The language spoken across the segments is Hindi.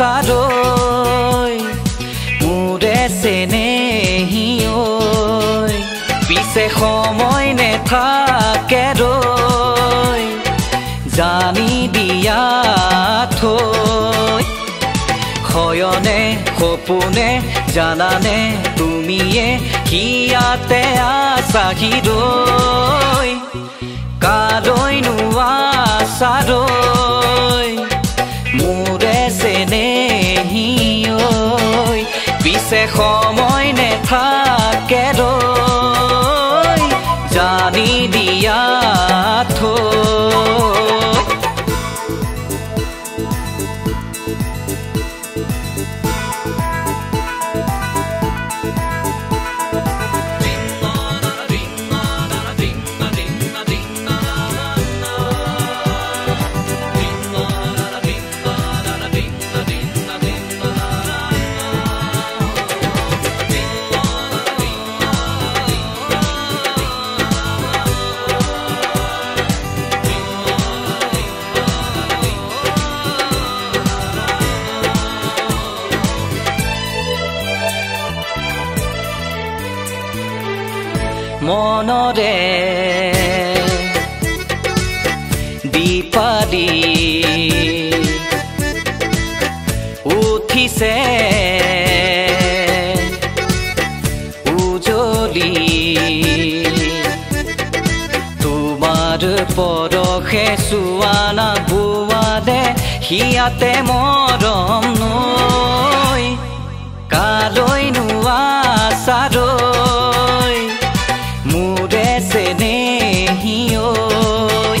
आशा रोई मुरे से नेही ओई पीछे समय नेथाके रोई जानी दिया थोई होयोने होपुने जानाने तुमिये कियाते आशा हिरोई कालोइनु आशा रोई मुरे से नेही ओई पीछे समय नेथाके रोई जानी दिया थोई। मनरे दीपारी उठी से उजली तुमार परखे सुवाना बुआ दे हियाते मरम नई कालोइनु आशा रोई मुरे से नेही ओई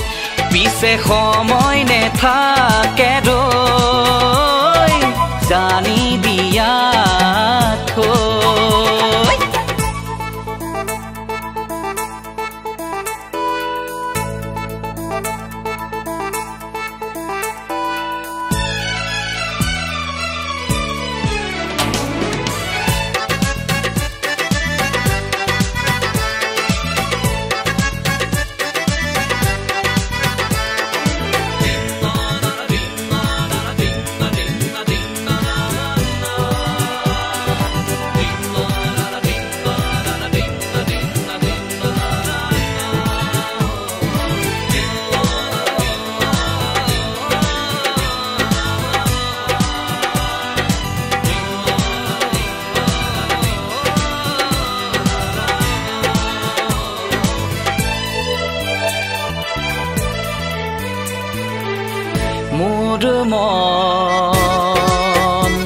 पीछे समय नेथाके रोई जानी दिया थोई। मोर मन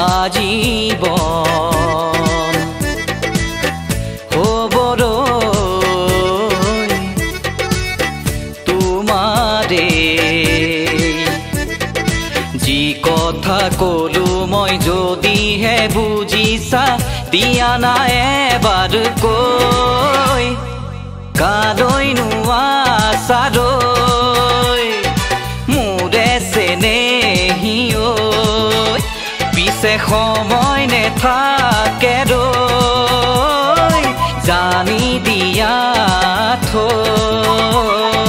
आजीवन होबरई तुमारे जी कथा कलो मैं जदिहे बुझिसा दिया ना एबार कोई कालोइनु आशा रोई से नेही ओई पीछे समय नेथाके रोई जानी दिया थोई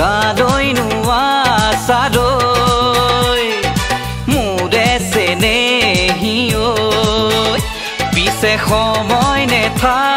कालोइनु आशा रोई मुरे से नेही ओई पीछे समय नेथाके।